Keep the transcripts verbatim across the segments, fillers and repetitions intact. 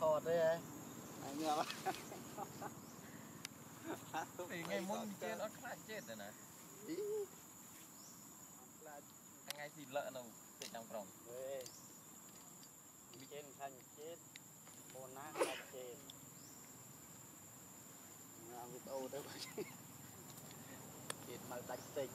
chỗ đấy anh nhớ thì ngày mùng trên nó khá chết rồi nè anh ngay thịt lợn nào thịt trong còng trên thành chết bồn nát chết làm vịt ô tới chết mà đánh tịch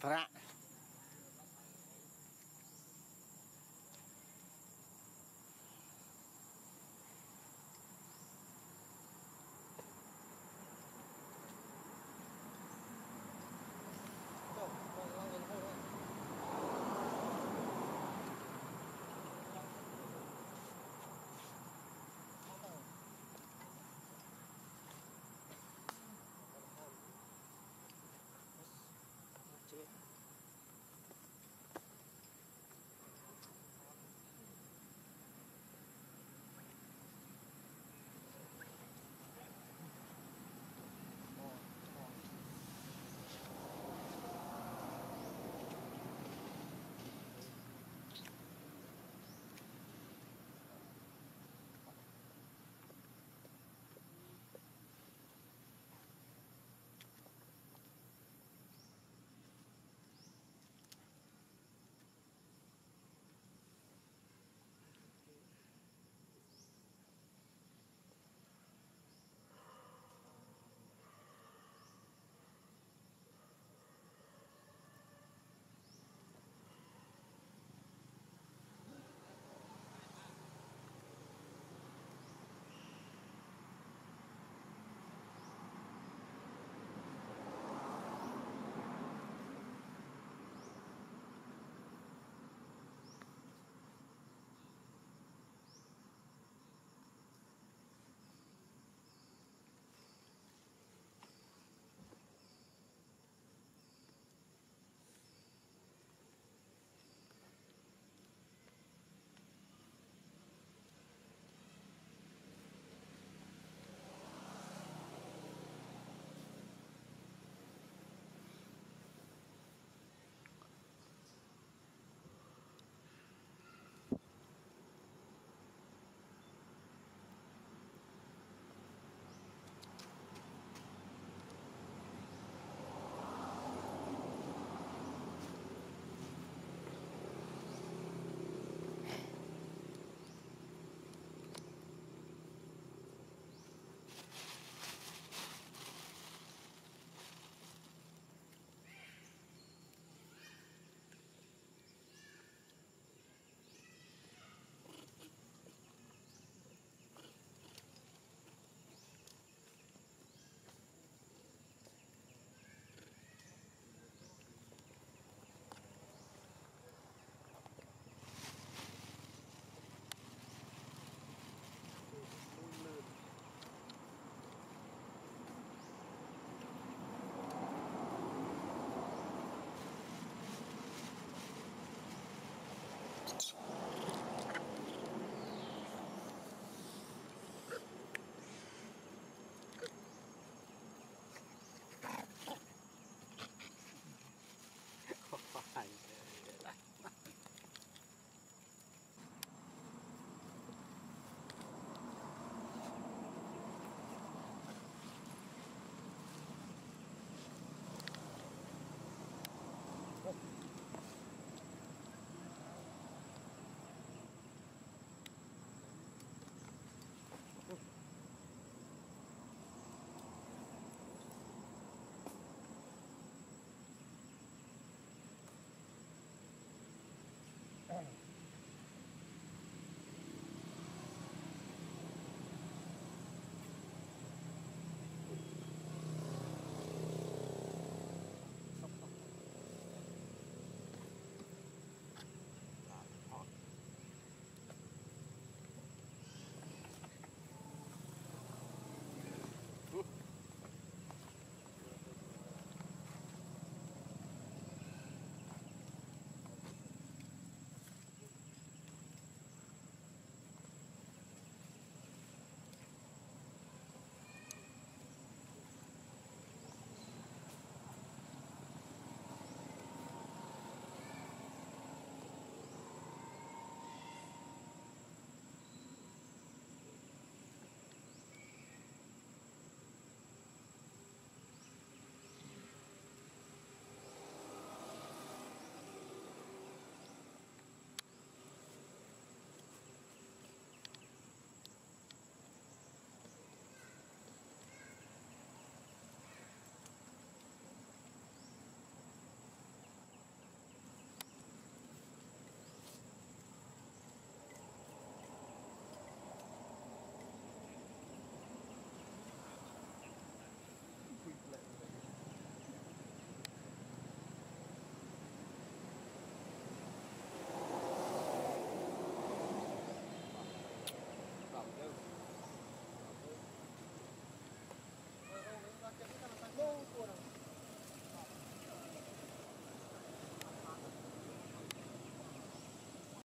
Prak